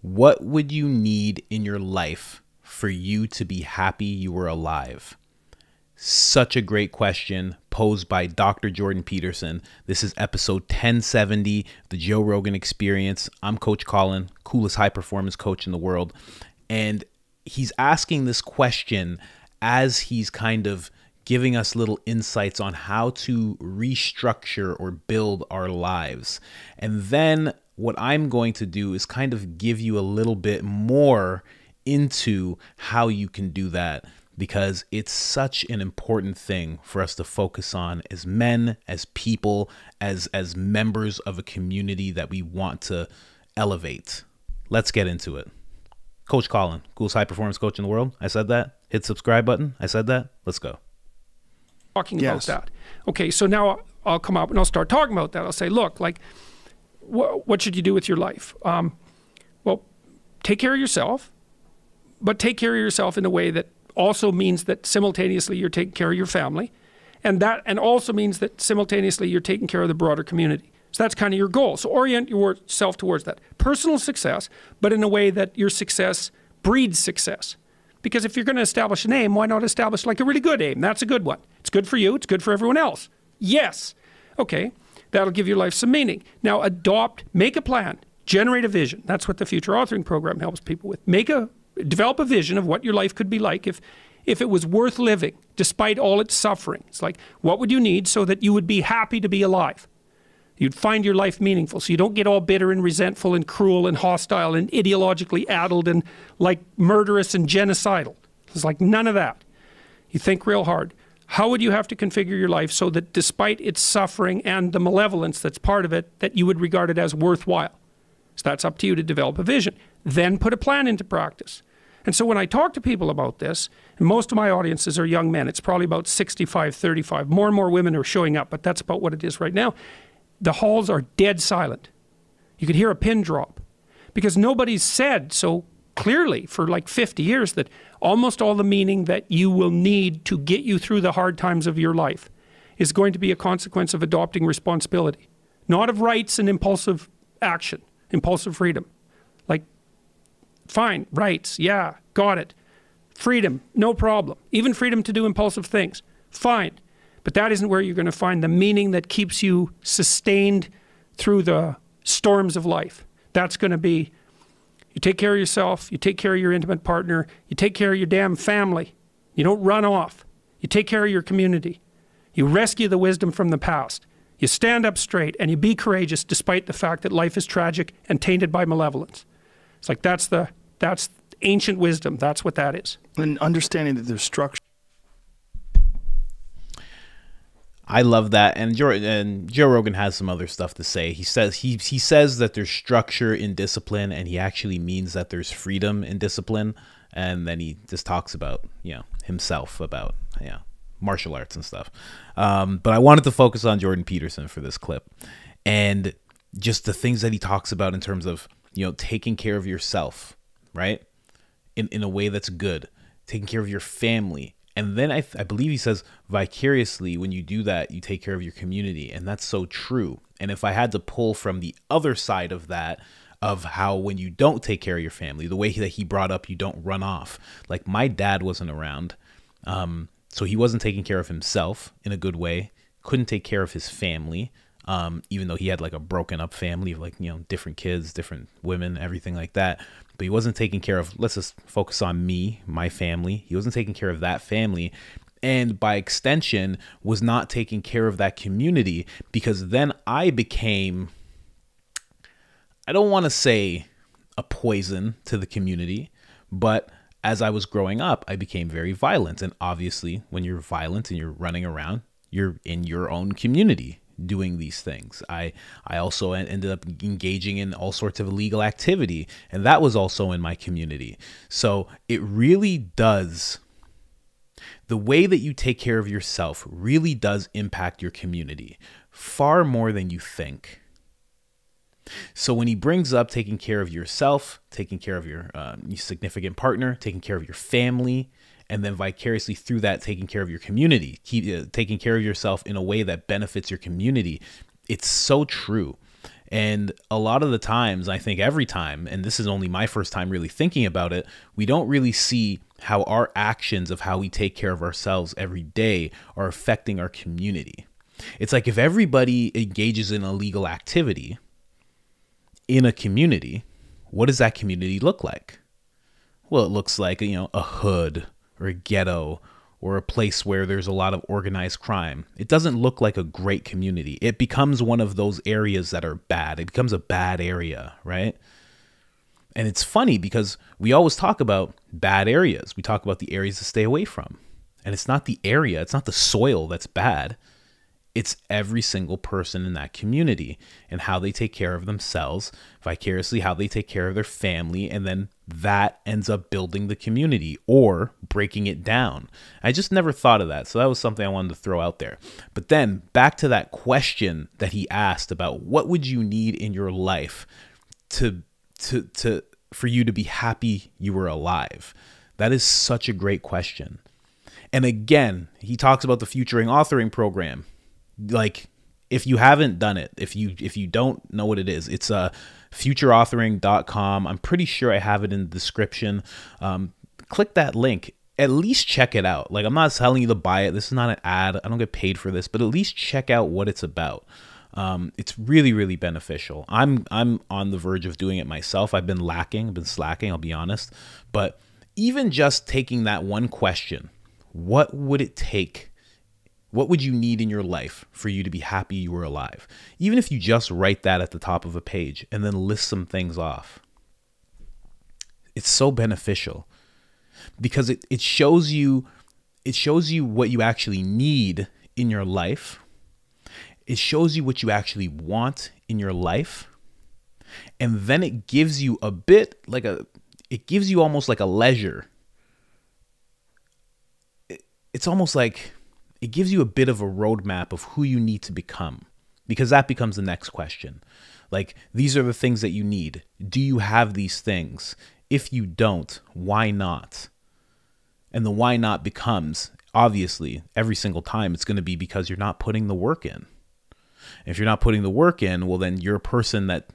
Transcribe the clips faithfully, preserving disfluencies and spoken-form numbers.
What would you need in your life for you to be happy you were alive? Such a great question posed by Doctor Jordan Peterson. This is episode ten seventy, the Joe Rogan Experience. I'm Coach Colin, coolest high performance coach in the world. And he's asking this question as he's kind of giving us little insights on how to restructure or build our lives. And then what I'm going to do is kind of give you a little bit more into how you can do that, because it's such an important thing for us to focus on as men, as people, as, as members of a community that we want to elevate. Let's get into it. Coach Colin, coolest high performance coach in the world. I said that. Hit subscribe button. I said that. Let's go. Talking yes. about that. Okay, so now I'll come up and I'll start talking about that. I'll say, look, like, wh what should you do with your life? Um, well, take care of yourself, but take care of yourself in a way that also means that simultaneously you're taking care of your family, and that and also means that simultaneously you're taking care of the broader community. So that's kind of your goal. So orient yourself towards that personal success, but in a way that your success breeds success. Because if you're going to establish an aim, why not establish like a really good aim? That's a good one. It's good for you. It's good for everyone else. Yes. Okay. That'll give your life some meaning. Now adopt, make a plan, generate a vision. That's what the Future Authoring Program helps people with. Make a Develop a vision of what your life could be like if, if it was worth living, despite all its suffering. It's like, what would you need so that you would be happy to be alive? You'd find your life meaningful, so you don't get all bitter and resentful and cruel and hostile and ideologically addled and like murderous and genocidal. It's like none of that. You think real hard. How would you have to configure your life so that despite its suffering and the malevolence that's part of it, that you would regard it as worthwhile? So that's up to you to develop a vision. Then put a plan into practice. And so when I talk to people about this, and most of my audiences are young men, it's probably about sixty-five, thirty-five. More and more women are showing up, but that's about what it is right now. The halls are dead silent. You could hear a pin drop because nobody's said so clearly for like fifty years that almost all the meaning that you will need to get you through the hard times of your life is going to be a consequence of adopting responsibility, not of rights and impulsive action, impulsive freedom. Like, fine, rights, yeah, got it. Freedom, no problem. Even freedom to do impulsive things, fine. But that isn't where you're going to find the meaning that keeps you sustained through the storms of life. That's going to be, you take care of yourself, you take care of your intimate partner, you take care of your damn family, you don't run off, you take care of your community, you rescue the wisdom from the past, you stand up straight, and you be courageous despite the fact that life is tragic and tainted by malevolence. It's like, that's the, that's ancient wisdom. That's what that is. And understanding that there's structure. I love that. And Joe, and Joe Rogan has some other stuff to say. He says, he, he says that there's structure in discipline, and he actually means that there's freedom in discipline. And then he just talks about, you know, himself, about, yeah, martial arts and stuff. Um, but I wanted to focus on Jordan Peterson for this clip, and just the things that he talks about in terms of, you know, taking care of yourself, right? In, in a way that's good, taking care of your family. And then I, I believe he says vicariously, when you do that, you take care of your community. And that's so true. And if I had to pull from the other side of that, of how when you don't take care of your family, the way that he brought up, you don't run off. Like, my dad wasn't around. Um, so he wasn't taking care of himself in a good way. Couldn't take care of his family. Um, even though he had like a broken up family of like, you know, different kids, different women, everything like that. But he wasn't taking care of, let's just focus on me, my family. He wasn't taking care of that family. And by extension, was not taking care of that community, because then I became, I don't want to say a poison to the community, but as I was growing up, I became very violent. And obviously when you're violent and you're running around, you're in your own community doing these things. I, I also ended up engaging in all sorts of illegal activity, and that was also in my community. So it really does, the way that you take care of yourself really does impact your community far more than you think. So when he brings up taking care of yourself, taking care of your, uh, your significant partner, taking care of your family, and then vicariously through that, taking care of your community, keep uh, taking care of yourself in a way that benefits your community. It's so true. And a lot of the times, I think every time, and this is only my first time really thinking about it, we don't really see how our actions of how we take care of ourselves every day are affecting our community. It's like if everybody engages in illegal activity in a community, what does that community look like? Well, it looks like, you know, a hood or a ghetto or a place where there's a lot of organized crime. It doesn't look like a great community. It becomes one of those areas that are bad. It becomes a bad area, right? And it's funny because we always talk about bad areas. We talk about the areas to stay away from. And it's not the area, it's not the soil that's bad. It's every single person in that community and how they take care of themselves, vicariously how they take care of their family, and then that ends up building the community or breaking it down. I just never thought of that, so that was something I wanted to throw out there. But then back to that question that he asked about what would you need in your life to to to for you to be happy you were alive? That is such a great question. And again, he talks about the Future Authoring Program. Like, if you haven't done it, if you if you don't know what it is, it's uh, future authoring dot com. I'm pretty sure I have it in the description. Um, click that link. At least check it out. Like, I'm not telling you to buy it. This is not an ad. I don't get paid for this, but at least check out what it's about. Um, it's really, really beneficial. I'm I'm on the verge of doing it myself. I've been lacking, I've been slacking, I'll be honest. But even just taking that one question, what would it take? What would you need in your life for you to be happy you were alive? Even if you just write that at the top of a page and then list some things off. It's so beneficial because it, it shows you it shows you what you actually need in your life. It shows you what you actually want in your life. And then it gives you a bit like a it gives you almost like a leisure. It, it's almost like it gives you a bit of a roadmap of who you need to become, because that becomes the next question. Like, these are the things that you need. Do you have these things? If you don't, why not? And the why not becomes, obviously, every single time it's going to be because you're not putting the work in. If you're not putting the work in, well, then you're a person that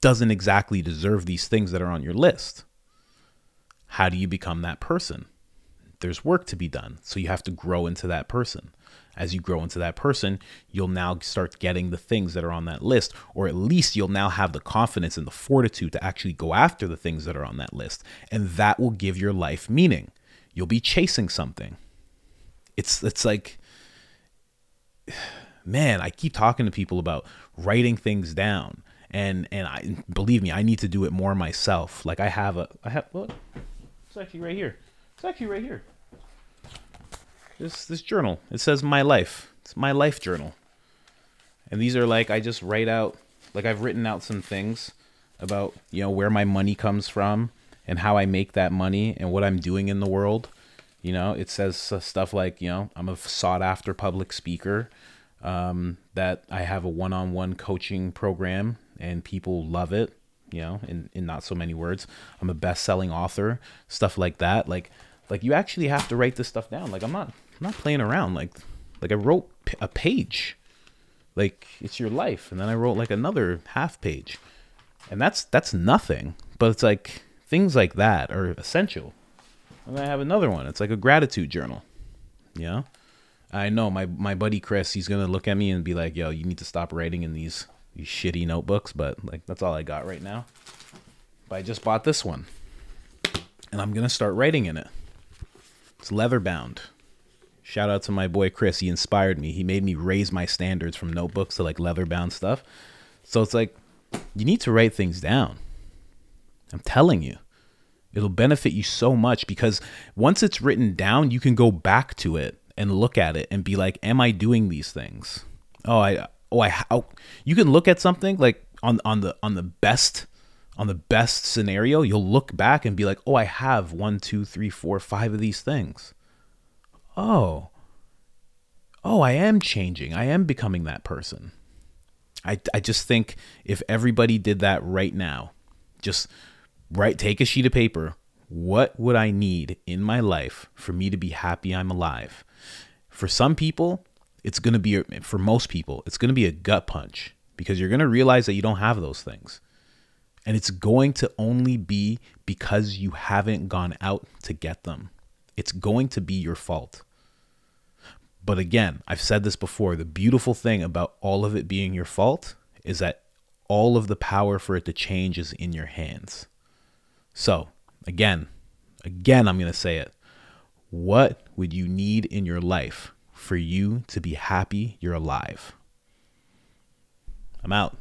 doesn't exactly deserve these things that are on your list. How do you become that person? There's work to be done. So you have to grow into that person. As you grow into that person, you'll now start getting the things that are on that list, or at least you'll now have the confidence and the fortitude to actually go after the things that are on that list. And that will give your life meaning. You'll be chasing something. It's, it's like, man, I keep talking to people about writing things down, and, and I, believe me, I need to do it more myself. Like I have a, I have, look, it's actually right here. It's actually right here. This this journal. It says my life. It's my life journal. And these are like, I just write out, like I've written out some things about, you know, where my money comes from and how I make that money and what I'm doing in the world. You know, it says uh, stuff like, you know, I'm a sought after public speaker, um, that I have a one-on-one coaching program and people love it, you know, in, in not so many words. I'm a best-selling author, stuff like that. Like, Like you actually have to write this stuff down. Like I'm not, I'm not playing around. Like, like I wrote a page, like it's your life. And then I wrote like another half page, and that's, that's nothing, but it's like things like that are essential. And then I have another one. It's like a gratitude journal. Yeah. I know my, my buddy, Chris, he's going to look at me and be like, yo, you need to stop writing in these, these shitty notebooks. But like, that's all I got right now. But I just bought this one and I'm going to start writing in it. It's leather bound. Shout out to my boy, Chris. He inspired me. He made me raise my standards from notebooks to like leather bound stuff. So it's like, you need to write things down. I'm telling you, it'll benefit you so much, because once it's written down, you can go back to it and look at it and be like, am I doing these things? Oh, I, oh, I, oh. You can look at something like on, on the, on the best On the best scenario, you'll look back and be like, oh, I have one, two, three, four, five of these things. Oh, oh, I am changing. I am becoming that person. I, I just think if everybody did that right now, just write, take a sheet of paper. What would I need in my life for me to be happy I'm alive? For some people, it's going to be, for most people, it's going to be a gut punch. because you're going to realize that you don't have those things. And it's going to only be because you haven't gone out to get them. It's going to be your fault. But again, I've said this before, the beautiful thing about all of it being your fault is that all of the power for it to change is in your hands. So again, again, I'm going to say it. What would you need in your life for you to be happy you're alive? I'm out.